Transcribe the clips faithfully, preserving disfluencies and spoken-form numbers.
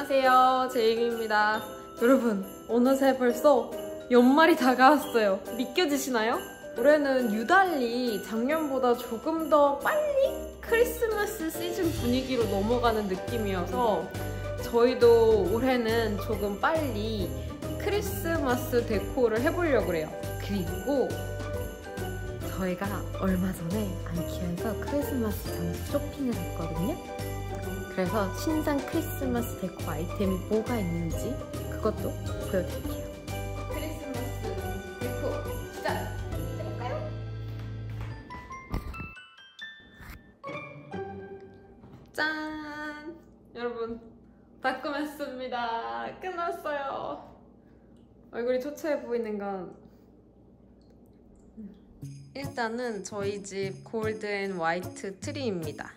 안녕하세요, 제이미입니다. 여러분, 어느새 벌써 연말이 다가왔어요. 느껴지시나요? 올해는 유달리 작년보다 조금 더 빨리 크리스마스 시즌 분위기로 넘어가는 느낌이어서 저희도 올해는 조금 빨리 크리스마스 데코를 해보려고 해요. 그리고 저희가 얼마 전에 안키아에서 크리스마스 장식 쇼핑을 했거든요. 그래서 신상 크리스마스 데코 아이템이 뭐가 있는지 그것도 보여드릴게요. 크리스마스 데코 시작해볼까요? 짠! 여러분, 다 꾸몄습니다. 끝났어요. 얼굴이 초췌해 보이는 건 일단은 저희 집 골드 앤 화이트 트리입니다.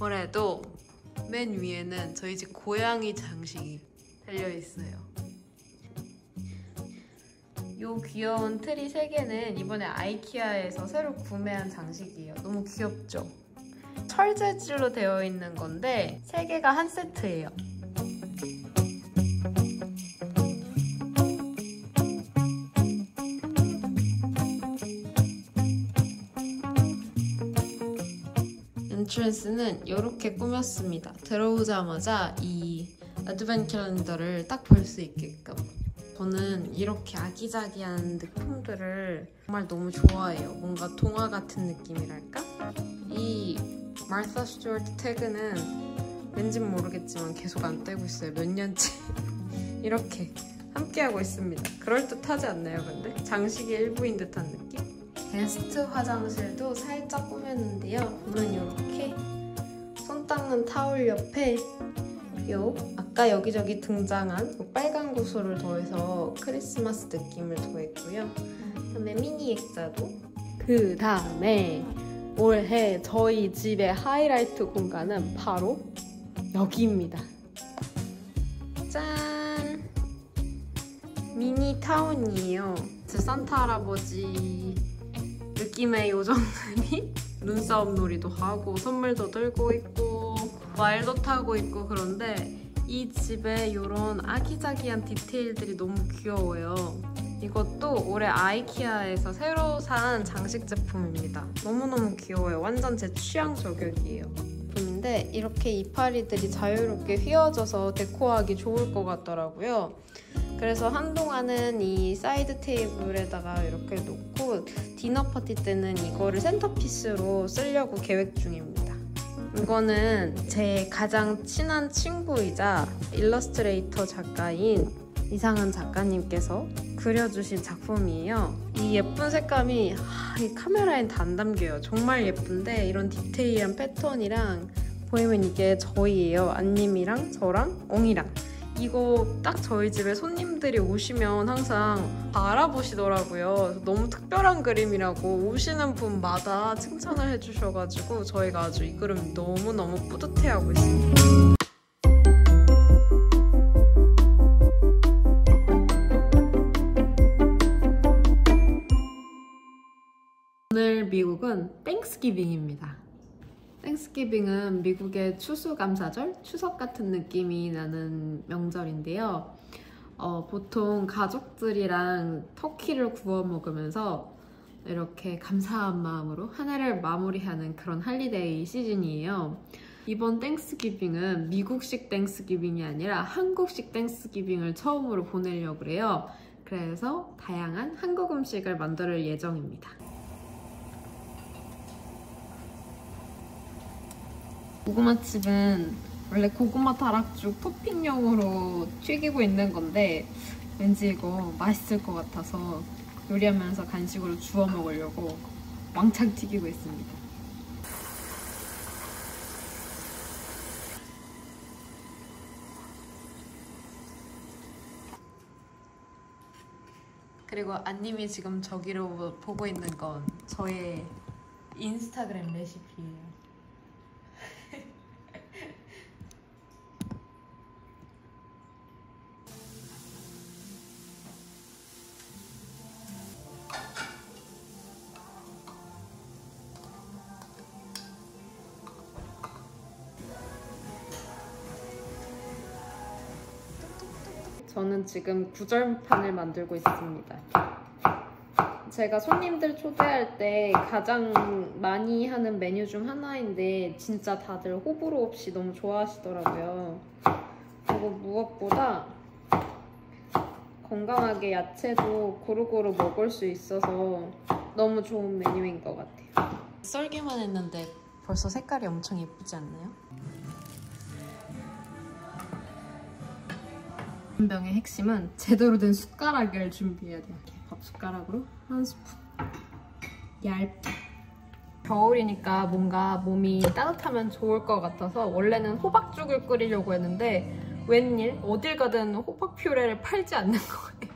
올해도 맨 위에는 저희 집 고양이 장식이 달려있어요. 요 귀여운 트리 세 개는 이번에 아이키아에서 새로 구매한 장식이에요. 너무 귀엽죠? 철 재질로 되어 있는 건데 세 개가 한 세트예요. 엔트런스는 이렇게 꾸몄습니다. 들어오자마자 이 어드벤트 캘린더를 딱 볼 수 있게끔. 저는 이렇게 아기자기한 느낌들을 정말 너무 좋아해요. 뭔가 동화 같은 느낌이랄까? 이 마르사 스튜어트 태그는 왠진 모르겠지만 계속 안 떼고 있어요. 몇 년째 이렇게 함께하고 있습니다. 그럴듯하지 않나요, 근데? 장식의 일부인 듯한 느낌? 게스트 화장실도 살짝 꾸몄는데요. 물론 이렇게 손 닦는 타올 옆에 요 아까 여기저기 등장한 요 빨간 구슬을 더해서 크리스마스 느낌을 더했고요. 그다음에 미니 액자도. 그 다음에 올해 저희 집의 하이라이트 공간은 바로 여기입니다. 짠! 미니 타운이에요. 제 산타 할아버지 느낌의 요정들이 눈싸움 놀이도 하고 선물도 들고 있고 말도 타고 있고. 그런데 이 집에 이런 아기자기한 디테일들이 너무 귀여워요. 이것도 올해 아이키아에서 새로 산 장식 제품입니다. 너무너무 귀여워요. 완전 제 취향 저격이에요. 근데 이렇게 이파리들이 자유롭게 휘어져서 데코하기 좋을 것 같더라고요. 그래서 한동안은 이 사이드 테이블에다가 이렇게 놓고 디너 파티 때는 이거를 센터피스로 쓰려고 계획 중입니다. 이거는 제 가장 친한 친구이자 일러스트레이터 작가인 이상은 작가님께서 그려주신 작품이에요. 이 예쁜 색감이 하, 이 카메라엔 다 안 담겨요. 정말 예쁜데 이런 디테일한 패턴이랑 보이면 이게 저희예요. 안님이랑 저랑 옹이랑. 이거 딱 저희 집에 손님들이 오시면 항상 알아보시더라고요. 너무 특별한 그림이라고 오시는 분마다 칭찬을 해주셔가지고 저희가 아주 이 그림 너무너무 뿌듯해하고 있습니다. 오늘 미국은 땡스기빙입니다. 땡스기빙은 미국의 추수감사절, 추석 같은 느낌이 나는 명절인데요. 어, 보통 가족들이랑 터키를 구워 먹으면서 이렇게 감사한 마음으로 한 해를 마무리하는 그런 할리데이 시즌이에요. 이번 땡스기빙은 미국식 땡스기빙이 아니라 한국식 땡스기빙을 처음으로 보내려고 해요. 그래서 다양한 한국 음식을 만들 예정입니다. 고구마칩은 원래 고구마 타락죽 토핑용으로 튀기고 있는 건데 왠지 이거 맛있을 것 같아서 요리하면서 간식으로 주워 먹으려고 왕창 튀기고 있습니다. 그리고 안님이 지금 저기로 보고 있는 건 저의 인스타그램 레시피예요. 저는 지금 구절판을 만들고 있습니다. 제가 손님들 초대할 때 가장 많이 하는 메뉴 중 하나인데 진짜 다들 호불호 없이 너무 좋아하시더라고요. 그리고 무엇보다 건강하게 야채도 고루고루 먹을 수 있어서 너무 좋은 메뉴인 것 같아요. 썰기만 했는데 벌써 색깔이 엄청 예쁘지 않나요? 전병의 핵심은 제대로 된 숟가락을 준비해야 돼요. 밥 숟가락으로 한 스푼. 얇게. 겨울이니까 뭔가 몸이 따뜻하면 좋을 것 같아서 원래는 호박죽을 끓이려고 했는데 웬일 어딜 가든 호박 퓨레를 팔지 않는 거예요.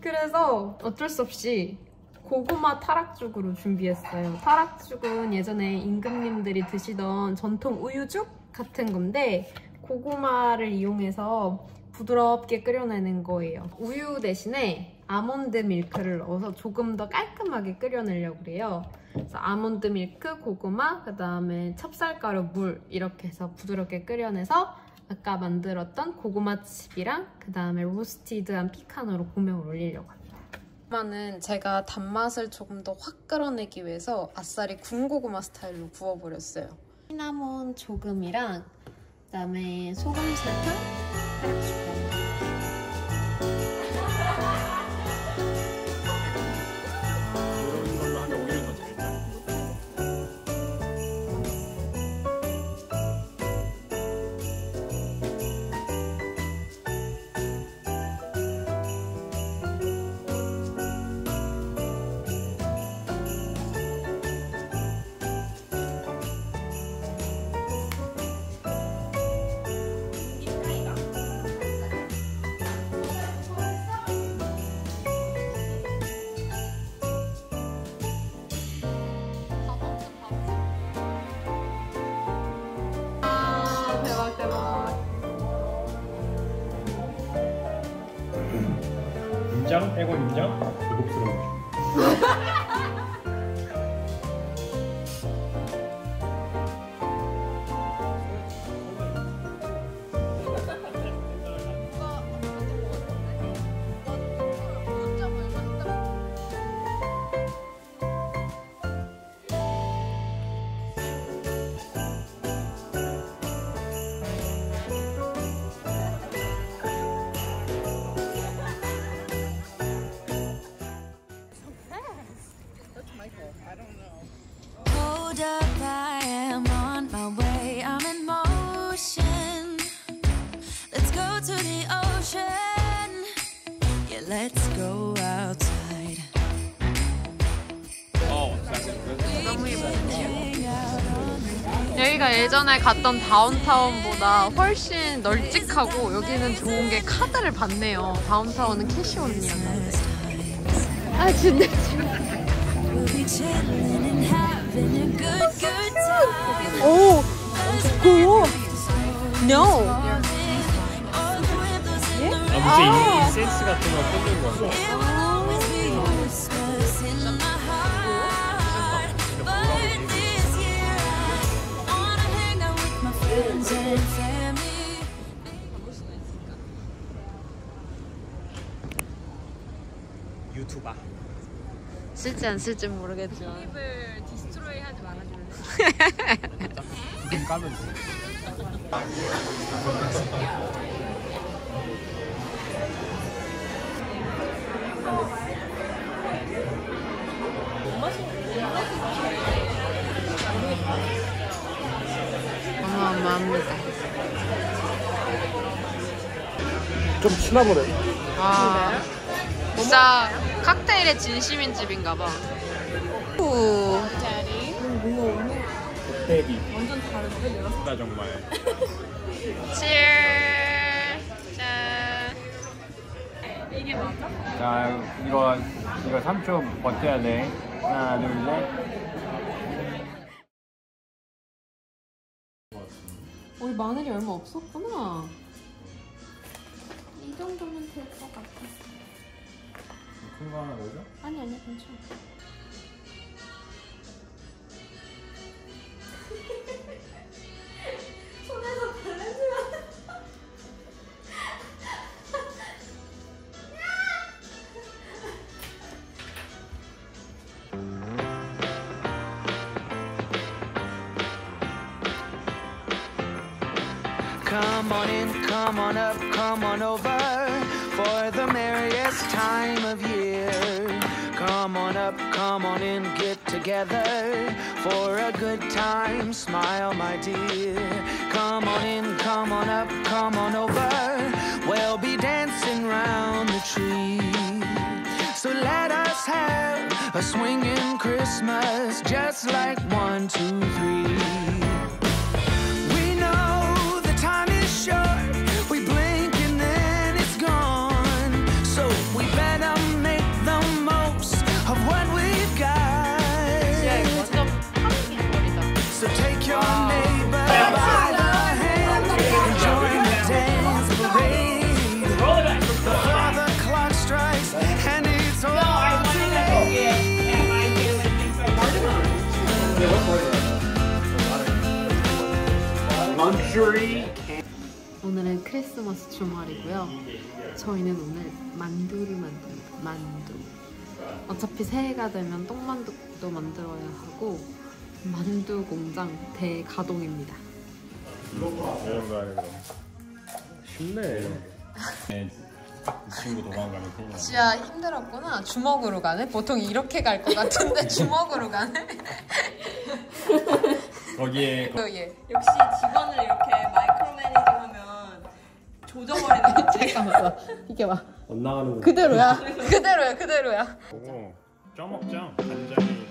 그래서 어쩔 수 없이 고구마 타락죽으로 준비했어요. 타락죽은 예전에 임금님들이 드시던 전통 우유죽 같은 건데 고구마를 이용해서 부드럽게 끓여내는 거예요. 우유 대신에 아몬드 밀크를 넣어서 조금 더 깔끔하게 끓여내려고 그래요. 그래서 아몬드 밀크, 고구마, 그 다음에 찹쌀가루, 물 이렇게 해서 부드럽게 끓여내서 아까 만들었던 고구마칩이랑 그 다음에 로스티드한 피칸으로 고명을 올리려고 합니다. 고구마는 제가 단맛을 조금 더 확 끌어내기 위해서 아싸리 군고구마 스타일로 구워버렸어요. 시나몬 조금이랑 그 다음에 소금, 설탕, 임장 빼고 임장 고급스러운 Let's go outside. 어, 너무 예쁘네요. 여기가 예전에 갔던 다운타운보다 훨씬 널찍하고 여기는 좋은 게 카드를 받네요. 다운타운은 캐시 온리였는데. 아, 진짜. 오, 고요. No. 아, 이제 인센스 같은 거 꽂는 거 같아. 유튜버. 쓸지 안 쓸지 모르겠지만. 입을 디스트로이 하지 말아줄래? 눈 감으면 돼. 어마어마합니다. 좀 친하 보네. 아, 진짜 칵테일의 진심인 집인가 봐. 오. 대비. 완전 다른데 열었다 정말. Cheers. 짠. 이게 맞아? 자, 이거 이거 삼 초 버텨야 돼. 하나, 둘, 셋. 우리 마늘이 얼마 없었구나. 이 정도면 될 것 같아. 큰 거 하나 넣어줘? 아니, 아니, 괜찮아. 손에서 발라주면 Come on in, come on up, come on over for the merriest time of year. Come on up, come on in, get together for a good time, smile my dear. Come on in, come on up, come on over, we'll be dancing round the tree. So let us have a swinging Christmas, just like one, two, three. 오늘은 크리스마스 주말이고요. 저희는 오늘 만두를 만듭니다. 만두. 어차피 새해가 되면 똥만두도 만들어야 하고 만두 공장 대가동입니다. 이런 거 아니고 쉽네. 이 친구 도망가면 큰일 나네. 지아 힘들었구나. 주먹으로 가네? 보통 이렇게 갈 것 같은데 주먹으로 가네? 거기에 거... 예. 역시 직원을 이렇게 마이크로 매니징하면 조져버리는 거. 잠깐만 이게 봐. 못 나가는 그대로야. 그대로야 그대로야. 오, 쪄먹자 간장이.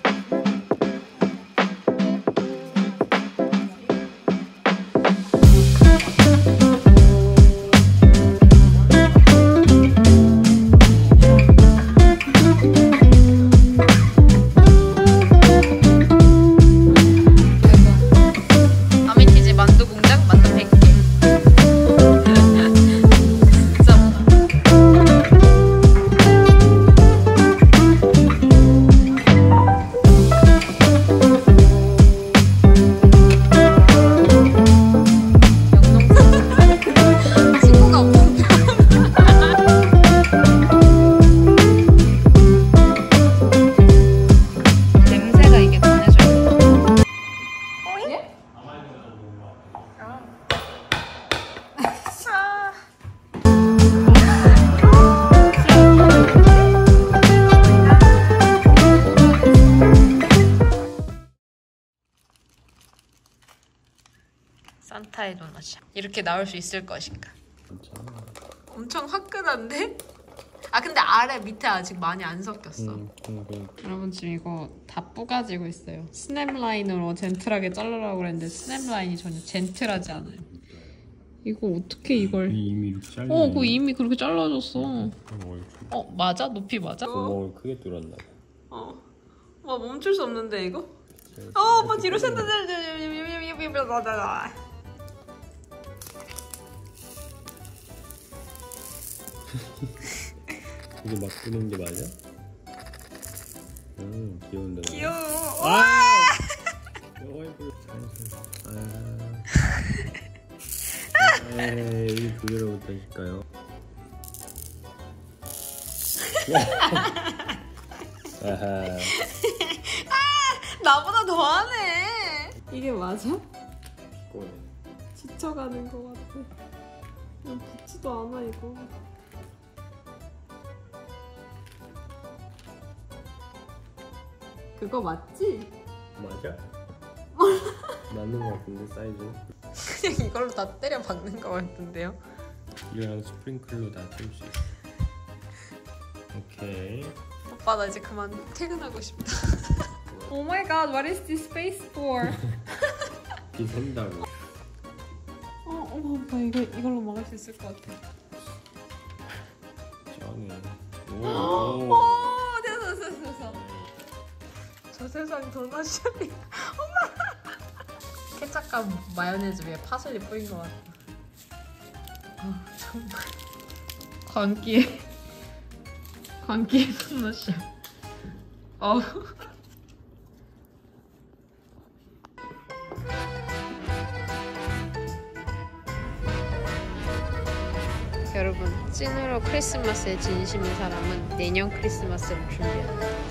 산타의 도넛이야. 이렇게 나올 수 있을 것인가? 괜찮아. 엄청 화끈한데? 아 근데 아래 밑에 아직 많이 안 섞였어. 음, 음, 음. 여러분 지금 이거 다 뿌가지고 있어요. 스냅 라인으로 젠틀하게 자르라고 그랬는데 스냅 라인이 전혀 젠틀하지 않아요. 이거 어떻게 이걸? 이미 이렇게 잘라. 어, 그거 이미 그렇게 잘라졌어. 어, 어 맞아? 높이 맞아? 너무 크게 뚫었나? 어, 와 멈출 수 없는데 이거? 어, 오빠 뒤로 샌드 샌드. 이게 막 뜨는 게 맞아? 음, 귀여운데. 귀여워. 아! 아! 아! 에이, 부드러워 보이실까요? 아하. 아! 나보다 더 하네. 이게 맞아? 피곤해. 지쳐가는 거 같아. 그냥 붙지도 않아 이거. 그거 맞지? 맞아? 맞는 거 같은데 사이즈? 그냥 이걸로 다 때려 박는 거 같은데요? 이거랑 스프링클로 다 채울 수 있어. 오케이. 오빠 나 이제 그만 퇴근하고 싶다. Oh my god, what is this space for? 비 샌다고. 어, 어, 오빠 이거 이걸로 먹을 수 있을 것 같아. 짠해. 오. 오, 됐어, 됐어, 됐어. 저 세상에 도넛이. 엄마! 케첩과 마요네즈 위에 파슬리 뿌린 것 같아. 아, 정말. 광기의, 광기의 도넛이야. 어. 여러분, 찐으로 크리스마스에 진심인 사람은 내년 크리스마스를 준비한다.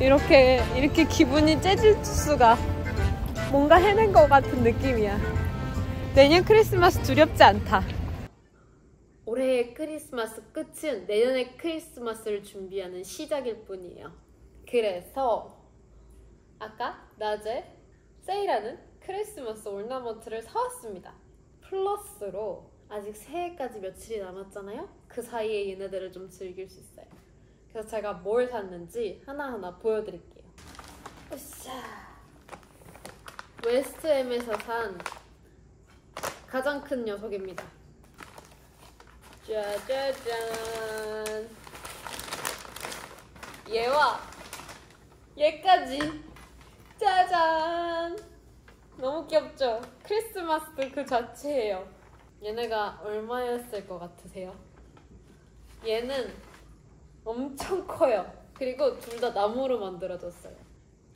이렇게 이렇게 기분이 째질 수가. 뭔가 해낸 것 같은 느낌이야. 내년 크리스마스 두렵지 않다. 올해의 크리스마스 끝은 내년의 크리스마스를 준비하는 시작일 뿐이에요. 그래서 아까 낮에 세일하는 크리스마스 ornament를 사왔습니다. 플러스로 아직 새해까지 며칠이 남았잖아요? 그 사이에 얘네들을 좀 즐길 수 있어요. 그래서 제가 뭘 샀는지 하나하나 보여드릴게요. 으쌰! 웨스트엠에서 산 가장 큰 녀석입니다. 짜자잔! 얘와 얘까지! 짜잔! 너무 귀엽죠? 크리스마스 그 자체예요. 얘네가 얼마였을 것 같으세요? 얘는 엄청 커요. 그리고 둘 다 나무로 만들어졌어요.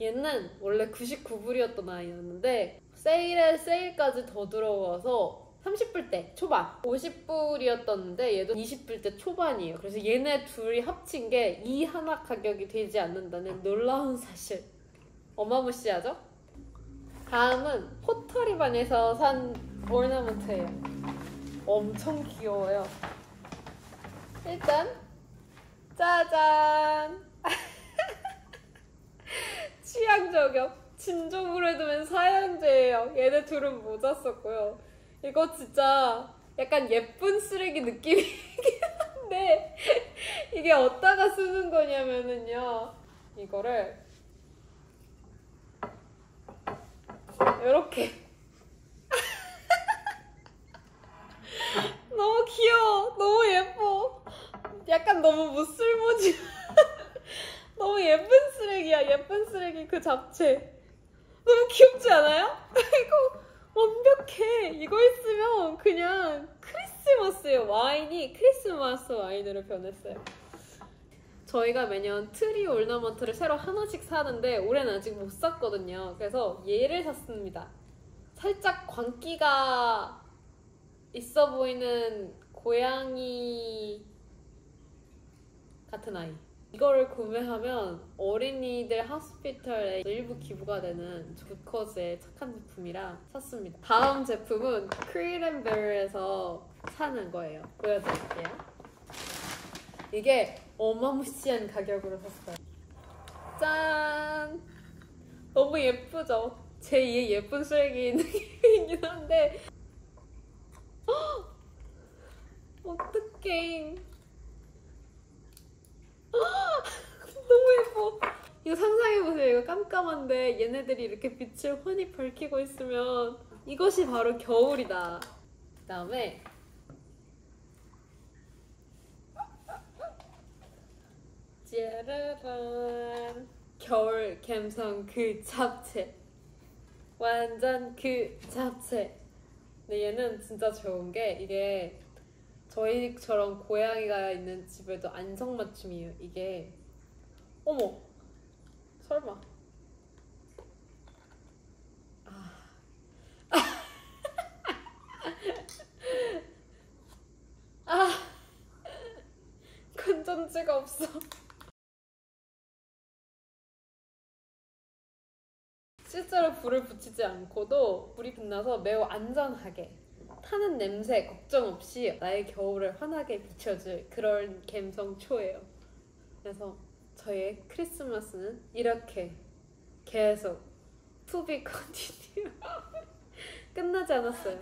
얘는 원래 구십구 불이었던 아이였는데 세일에 세일까지 더 들어와서 삼십 불대 초반, 오십 불이었던데 얘도 이십 불대 초반이에요. 그래서 얘네 둘이 합친 게 이 하나 가격이 되지 않는다는 놀라운 사실. 어마무시하죠? 다음은 포터리반에서 산 오르나먼트예요. 엄청 귀여워요. 일단 짜잔! 취향 저격! 진저브레드 두면 사형제예요. 얘네 둘은 모자 썼고요. 이거 진짜 약간 예쁜 쓰레기 느낌이긴 한데 이게 어디다가 쓰는 거냐면은요, 이거를 이렇게 너무 귀여워, 너무 예뻐. 약간 너무 무쓸모지 너무 예쁜 쓰레기야. 예쁜 쓰레기 그 잡채 너무 귀엽지 않아요? 이거 완벽해. 이거 있으면 그냥 크리스마스예요. 와인이 크리스마스 와인으로 변했어요. 저희가 매년 트리 올나먼트를 새로 하나씩 사는데 올해는 아직 못 샀거든요. 그래서 얘를 샀습니다. 살짝 광기가 있어 보이는 고양이 같은 아이. 이거를 구매하면 어린이들 하스피털에 일부 기부가 되는 굿커즈의 착한 제품이라 샀습니다. 다음 제품은 크리앤베리에서 사는 거예요. 보여드릴게요. 이게 어마무시한 가격으로 샀어요. 짠! 너무 예쁘죠? 제이의 예쁜 쓰레기 느낌이긴 한데 헉! 어떡해. 너무 예뻐. 이거 상상해보세요. 이거 깜깜한데 얘네들이 이렇게 빛을 훤히 밝히고 있으면 이것이 바로 겨울이다. 그 다음에 짜라란 겨울 감성 그 잡채. 완전 그 잡채. 근데 얘는 진짜 좋은 게 이게 저희처럼 고양이가 있는 집에도 안성맞춤이에요. 이게 어머 설마 아. 아 건전지가 없어. 실제로 불을 붙이지 않고도 불이 빛나서 매우 안전하게 타는 냄새 걱정 없이 나의 겨울을 환하게 비춰줄 그런 감성초예요. 그래서 저의 크리스마스는 이렇게 계속 to be continue 끝나지 않았어요.